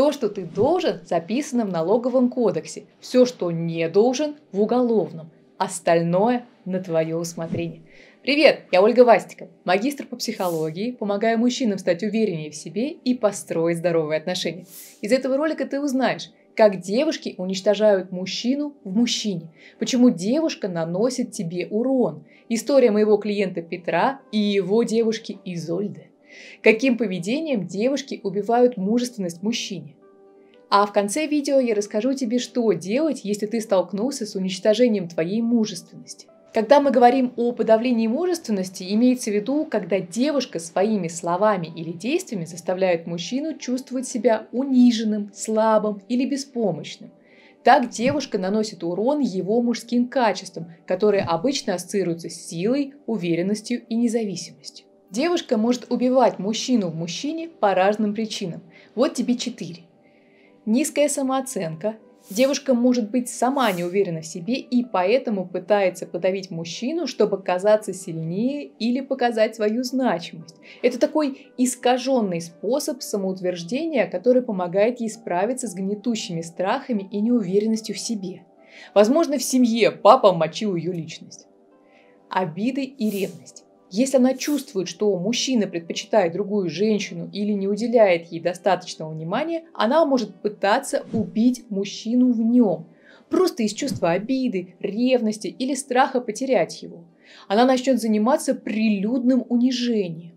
То, что ты должен, записано в налоговом кодексе. Все, что не должен, в уголовном. Остальное на твое усмотрение. Привет, я Ольга Вастикова, магистр по психологии, помогаю мужчинам стать увереннее в себе и построить здоровые отношения. Из этого ролика ты узнаешь, как девушки уничтожают мужчину в мужчине, почему девушка наносит тебе урон, история моего клиента Петра и его девушки Изольды, каким поведением девушки убивают мужественность мужчине. А в конце видео я расскажу тебе, что делать, если ты столкнулся с уничтожением твоей мужественности. Когда мы говорим о подавлении мужественности, имеется в виду, когда девушка своими словами или действиями заставляет мужчину чувствовать себя униженным, слабым или беспомощным. Так девушка наносит урон его мужским качествам, которые обычно ассоциируются с силой, уверенностью и независимостью. Девушка может убивать мужчину в мужчине по разным причинам. Вот тебе 4. Низкая самооценка. Девушка может быть сама не уверена в себе и поэтому пытается подавить мужчину, чтобы казаться сильнее или показать свою значимость. Это такой искаженный способ самоутверждения, который помогает ей справиться с гнетущими страхами и неуверенностью в себе. Возможно, в семье папа мочил ее личность. Обиды и ревность. Если она чувствует, что мужчина предпочитает другую женщину или не уделяет ей достаточного внимания, она может пытаться убить мужчину в нем, просто из чувства обиды, ревности или страха потерять его. Она начнет заниматься прилюдным унижением.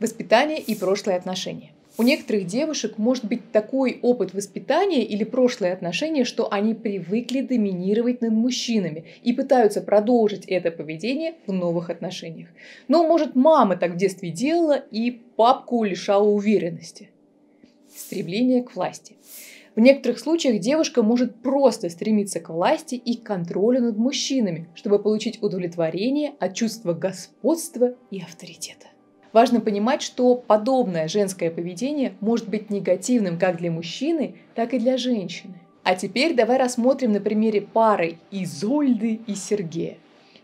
Воспитание и прошлые отношения. У некоторых девушек может быть такой опыт воспитания или прошлые отношения, что они привыкли доминировать над мужчинами и пытаются продолжить это поведение в новых отношениях. Но, может, мама так в детстве делала и папку лишала уверенности. Стремление к власти. В некоторых случаях девушка может просто стремиться к власти и контролю над мужчинами, чтобы получить удовлетворение от чувства господства и авторитета. Важно понимать, что подобное женское поведение может быть негативным как для мужчины, так и для женщины. А теперь давай рассмотрим на примере пары Изольды и Сергея.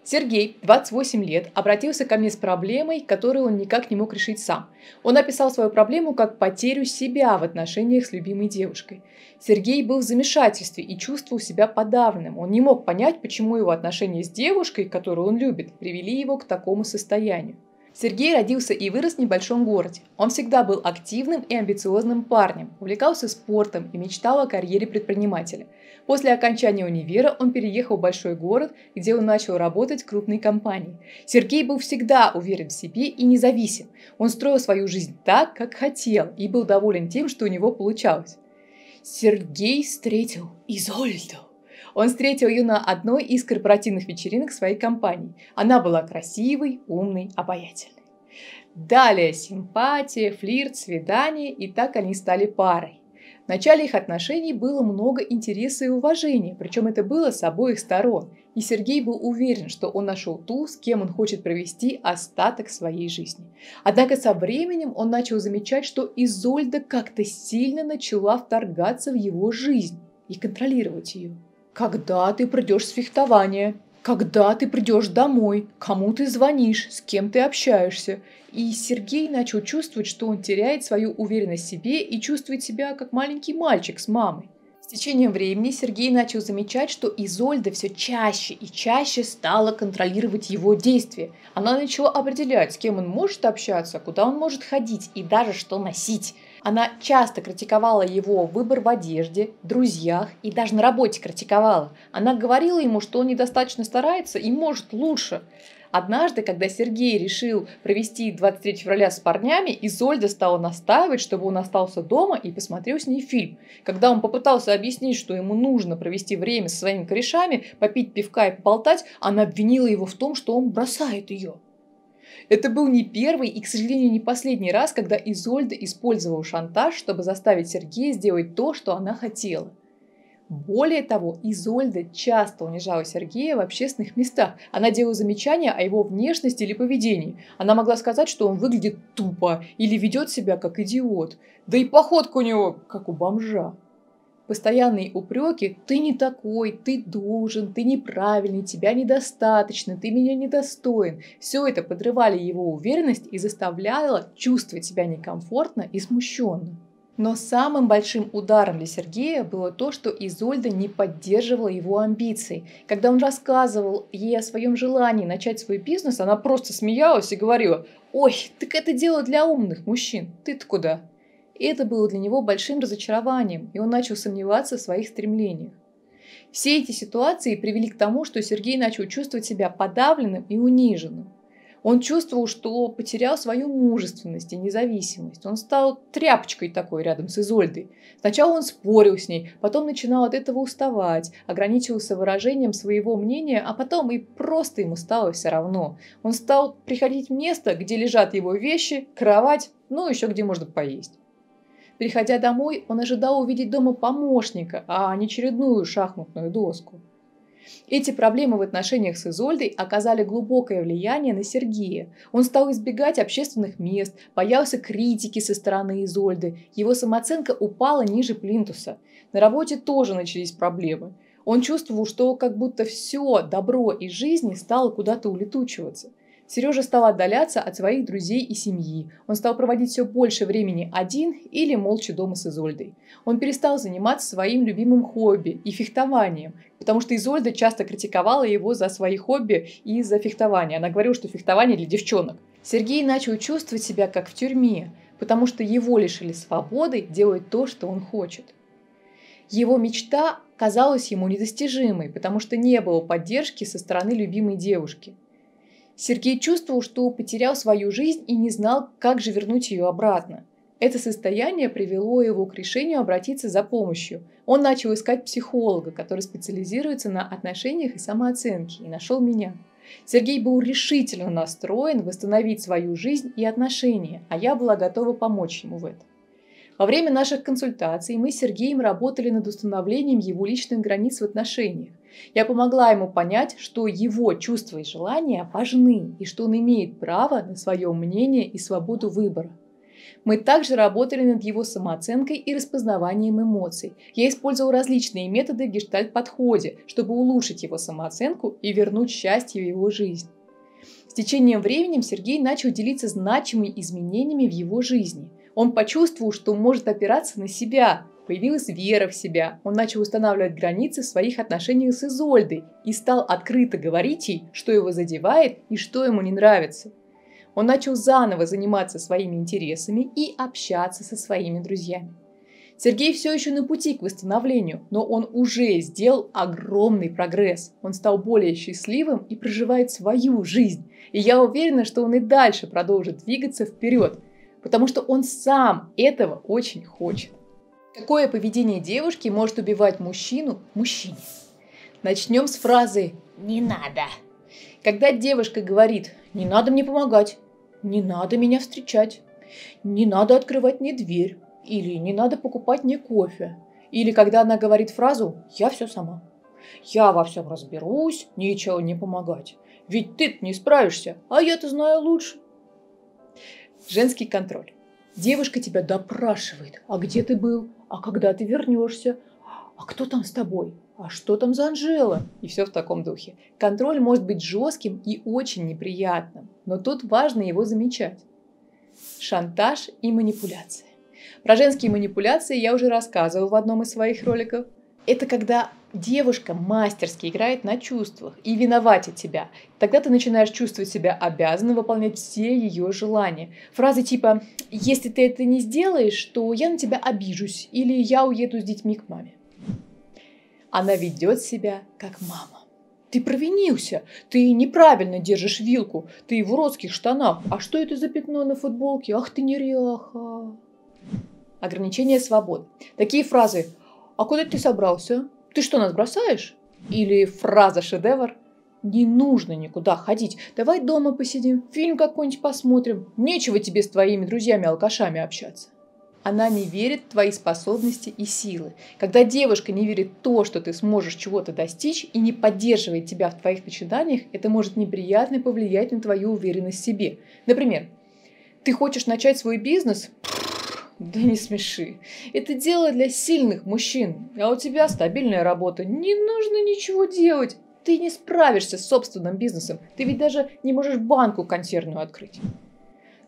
Сергей, 28 лет, обратился ко мне с проблемой, которую он никак не мог решить сам. Он описал свою проблему как потерю себя в отношениях с любимой девушкой. Сергей был в замешательстве и чувствовал себя подавленным. Он не мог понять, почему его отношения с девушкой, которую он любит, привели его к такому состоянию. Сергей родился и вырос в небольшом городе. Он всегда был активным и амбициозным парнем, увлекался спортом и мечтал о карьере предпринимателя. После окончания универа он переехал в большой город, где он начал работать в крупной компании. Сергей был всегда уверен в себе и независим. Он строил свою жизнь так, как хотел, и был доволен тем, что у него получалось. Сергей встретил Изольду. Он встретил ее на одной из корпоративных вечеринок своей компании. Она была красивой, умной, обаятельной. Далее симпатия, флирт, свидание, и так они стали парой. В начале их отношений было много интереса и уважения, причем это было с обоих сторон. И Сергей был уверен, что он нашел ту, с кем он хочет провести остаток своей жизни. Однако со временем он начал замечать, что Изольда как-то сильно начала вторгаться в его жизнь и контролировать ее. Когда ты придешь с фехтования? Когда ты придешь домой? Кому ты звонишь? С кем ты общаешься? И Сергей начал чувствовать, что он теряет свою уверенность в себе и чувствует себя как маленький мальчик с мамой. С течением времени Сергей начал замечать, что Изольда все чаще и чаще стала контролировать его действия. Она начала определять, с кем он может общаться, куда он может ходить и даже что носить. Она часто критиковала его выбор в одежде, друзьях и даже на работе критиковала. Она говорила ему, что он недостаточно старается и может лучше. Однажды, когда Сергей решил провести 23 февраля с парнями, Изольда стала настаивать, чтобы он остался дома и посмотрел с ней фильм. Когда он попытался объяснить, что ему нужно провести время со своими корешами, попить пивка и поболтать, она обвинила его в том, что он бросает ее. Это был не первый и, к сожалению, не последний раз, когда Изольда использовала шантаж, чтобы заставить Сергея сделать то, что она хотела. Более того, Изольда часто унижала Сергея в общественных местах. Она делала замечания о его внешности или поведении. Она могла сказать, что он выглядит тупо или ведет себя как идиот. Да и походка у него как у бомжа. Постоянные упреки «ты не такой», «ты должен», «ты неправильный», «тебя недостаточно», «ты меня недостоин» – все это подрывали его уверенность и заставляло чувствовать себя некомфортно и смущенно. Но самым большим ударом для Сергея было то, что Изольда не поддерживала его амбиций. Когда он рассказывал ей о своем желании начать свой бизнес, она просто смеялась и говорила: «Ой, так это дело для умных мужчин, ты-то куда?». И это было для него большим разочарованием, и он начал сомневаться в своих стремлениях. Все эти ситуации привели к тому, что Сергей начал чувствовать себя подавленным и униженным. Он чувствовал, что потерял свою мужественность и независимость. Он стал тряпочкой такой рядом с Изольдой. Сначала он спорил с ней, потом начинал от этого уставать, ограничивался выражением своего мнения, а потом и просто ему стало все равно. Он стал приходить в место, где лежат его вещи, кровать, ну еще где можно поесть. Приходя домой, он ожидал увидеть дома помощника, а не очередную шахматную доску. Эти проблемы в отношениях с Изольдой оказали глубокое влияние на Сергея. Он стал избегать общественных мест, боялся критики со стороны Изольды, его самооценка упала ниже плинтуса. На работе тоже начались проблемы. Он чувствовал, что как будто все добро из жизни стало куда-то улетучиваться. Сережа стал отдаляться от своих друзей и семьи. Он стал проводить все больше времени один или молча дома с Изольдой. Он перестал заниматься своим любимым хобби и фехтованием, потому что Изольда часто критиковала его за свои хобби и за фехтование. Она говорила, что фехтование для девчонок. Сергей начал чувствовать себя как в тюрьме, потому что его лишили свободы делать то, что он хочет. Его мечта казалась ему недостижимой, потому что не было поддержки со стороны любимой девушки. Сергей чувствовал, что потерял свою жизнь и не знал, как же вернуть ее обратно. Это состояние привело его к решению обратиться за помощью. Он начал искать психолога, который специализируется на отношениях и самооценке, и нашел меня. Сергей был решительно настроен восстановить свою жизнь и отношения, а я была готова помочь ему в этом. Во время наших консультаций мы с Сергеем работали над установлением его личных границ в отношениях. Я помогла ему понять, что его чувства и желания важны, и что он имеет право на свое мнение и свободу выбора. Мы также работали над его самооценкой и распознаванием эмоций. Я использовала различные методы в гештальт-подходе, чтобы улучшить его самооценку и вернуть счастье в его жизнь. С течением времени Сергей начал делиться значимыми изменениями в его жизни. Он почувствовал, что может опираться на себя. Появилась вера в себя, он начал устанавливать границы в своих отношениях с Изольдой и стал открыто говорить ей, что его задевает и что ему не нравится. Он начал заново заниматься своими интересами и общаться со своими друзьями. Сергей все еще на пути к восстановлению, но он уже сделал огромный прогресс. Он стал более счастливым и проживает свою жизнь. И я уверена, что он и дальше продолжит двигаться вперед, потому что он сам этого очень хочет. Какое поведение девушки может убивать мужчину? Начнем с фразы «не надо». Когда девушка говорит «не надо мне помогать», «не надо меня встречать», «не надо открывать мне дверь» или «не надо покупать мне кофе», или когда она говорит фразу «я все сама», «я во всем разберусь, ничего не помогать», «ведь ты-то не справишься, а я-то знаю лучше». Женский контроль. Девушка тебя допрашивает. А где ты был? А когда ты вернешься? А кто там с тобой? А что там за Анжела? И все в таком духе. Контроль может быть жестким и очень неприятным, но тут важно его замечать. Шантаж и манипуляция. Про женские манипуляции я уже рассказывала в одном из своих роликов. Это когда девушка мастерски играет на чувствах и виноватит тебя. Тогда ты начинаешь чувствовать себя обязанным выполнять все ее желания. Фразы типа «если ты это не сделаешь, то я на тебя обижусь» или «я уеду с детьми к маме». Она ведет себя как мама. Ты провинился, ты неправильно держишь вилку, ты в уродских штанах. А что это за пятно на футболке? Ах ты неряха. Ограничение свободы. Такие фразы: «А куда ты собрался? Ты что, нас бросаешь?» Или фраза-шедевр: «Не нужно никуда ходить. Давай дома посидим, фильм какой-нибудь посмотрим. Нечего тебе с твоими друзьями-алкашами общаться». Она не верит в твои способности и силы. Когда девушка не верит в то, что ты сможешь чего-то достичь и не поддерживает тебя в твоих начинаниях, это может неприятно повлиять на твою уверенность в себе. Например, ты хочешь начать свой бизнес? Да не смеши. Это дело для сильных мужчин. А у тебя стабильная работа. Не нужно ничего делать. Ты не справишься с собственным бизнесом. Ты ведь даже не можешь банку консервную открыть.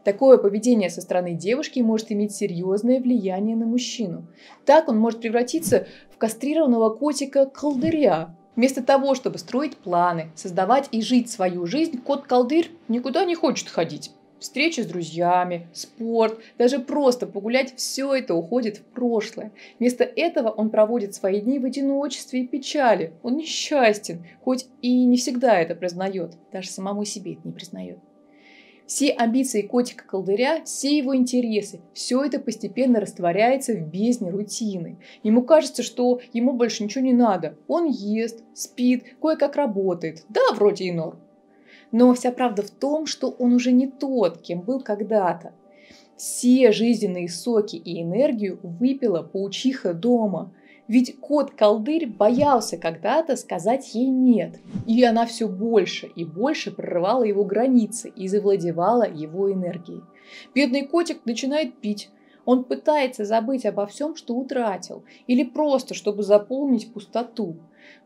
Такое поведение со стороны девушки может иметь серьезное влияние на мужчину. Так он может превратиться в кастрированного котика-колдыря. Вместо того, чтобы строить планы, создавать и жить свою жизнь, кот-колдырь никуда не хочет ходить. Встречи с друзьями, спорт, даже просто погулять – все это уходит в прошлое. Вместо этого он проводит свои дни в одиночестве и печали. Он несчастен, хоть и не всегда это признает. Даже самому себе это не признает. Все амбиции котика-колдыря, все его интересы, все это постепенно растворяется в бездне рутины. Ему кажется, что ему больше ничего не надо. Он ест, спит, кое-как работает. Да, вроде и норм. Но вся правда в том, что он уже не тот, кем был когда-то. Все жизненные соки и энергию выпила паучиха дома. Ведь кот-колдырь боялся когда-то сказать ей «нет». И она все больше и больше прорывала его границы и завладевала его энергией. Бедный котик начинает пить. Он пытается забыть обо всем, что утратил, или просто, чтобы заполнить пустоту.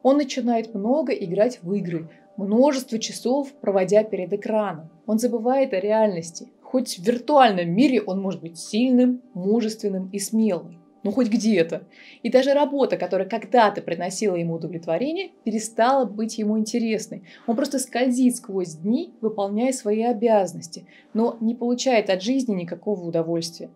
Он начинает много играть в игры, множество часов проводя перед экраном. Он забывает о реальности. Хоть в виртуальном мире он может быть сильным, мужественным и смелым. Ну, хоть где-то. И даже работа, которая когда-то приносила ему удовлетворение, перестала быть ему интересной. Он просто скользит сквозь дни, выполняя свои обязанности, но не получает от жизни никакого удовольствия.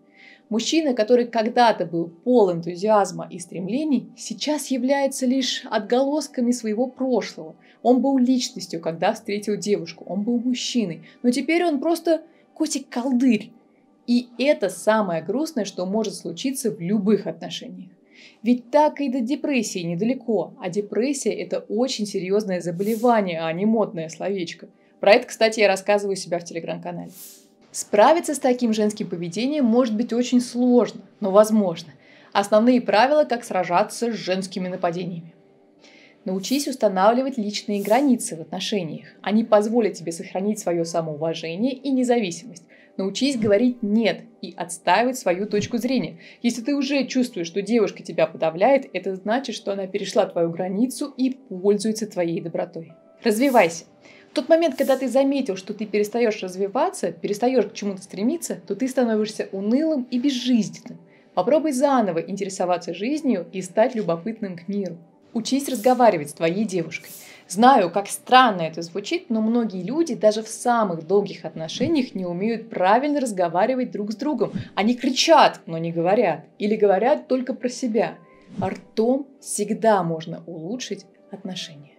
Мужчина, который когда-то был полон энтузиазма и стремлений, сейчас является лишь отголосками своего прошлого. Он был личностью, когда встретил девушку, он был мужчиной, но теперь он просто котик-колдырь. И это самое грустное, что может случиться в любых отношениях. Ведь так и до депрессии недалеко, а депрессия – это очень серьезное заболевание, а не модное словечко. Про это, кстати, я рассказываю у себя в телеграм-канале. Справиться с таким женским поведением может быть очень сложно, но возможно. Основные правила, как сражаться с женскими нападениями. Научись устанавливать личные границы в отношениях. Они позволят тебе сохранить свое самоуважение и независимость. Научись говорить «нет» и отстаивать свою точку зрения. Если ты уже чувствуешь, что девушка тебя подавляет, это значит, что она перешла твою границу и пользуется твоей добротой. Развивайся. В тот момент, когда ты заметил, что ты перестаешь развиваться, перестаешь к чему-то стремиться, то ты становишься унылым и безжизненным. Попробуй заново интересоваться жизнью и стать любопытным к миру. Учись разговаривать с твоей девушкой. Знаю, как странно это звучит, но многие люди даже в самых долгих отношениях не умеют правильно разговаривать друг с другом. Они кричат, но не говорят. Или говорят только про себя. Ртом всегда можно улучшить отношения.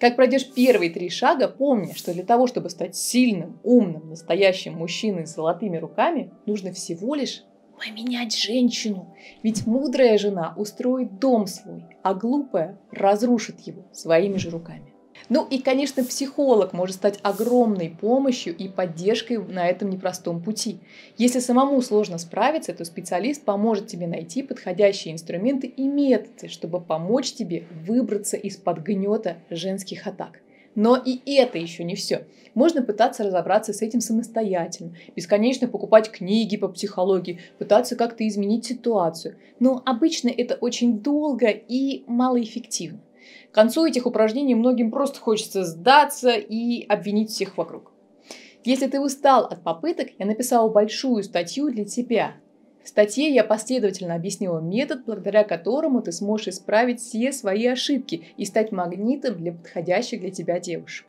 Как пройдешь первые 3 шага, помни, что для того, чтобы стать сильным, умным, настоящим мужчиной с золотыми руками, нужно всего лишь поменять женщину. Ведь мудрая жена устроит дом свой, а глупая разрушит его своими же руками. Ну и, конечно, психолог может стать огромной помощью и поддержкой на этом непростом пути. Если самому сложно справиться, то специалист поможет тебе найти подходящие инструменты и методы, чтобы помочь тебе выбраться из-под гнета женских атак. Но и это еще не все. Можно пытаться разобраться с этим самостоятельно, бесконечно покупать книги по психологии, пытаться как-то изменить ситуацию. Но обычно это очень долго и малоэффективно. К концу этих упражнений многим просто хочется сдаться и обвинить всех вокруг. Если ты устал от попыток, я написала большую статью для тебя. В статье я последовательно объяснила метод, благодаря которому ты сможешь исправить все свои ошибки и стать магнитом для подходящих для тебя девушек.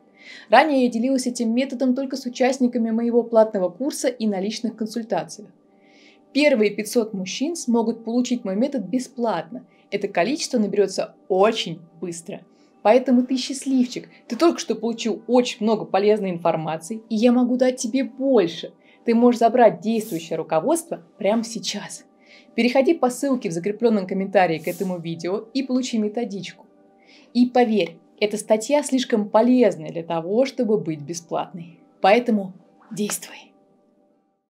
Ранее я делилась этим методом только с участниками моего платного курса и на личных консультациях. Первые 500 мужчин смогут получить мой метод бесплатно. Это количество наберется очень быстро. Поэтому ты счастливчик, ты только что получил очень много полезной информации, и я могу дать тебе больше. Ты можешь забрать действующее руководство прямо сейчас. Переходи по ссылке в закрепленном комментарии к этому видео и получи методичку. И поверь, эта статья слишком полезная для того, чтобы быть бесплатной. Поэтому действуй!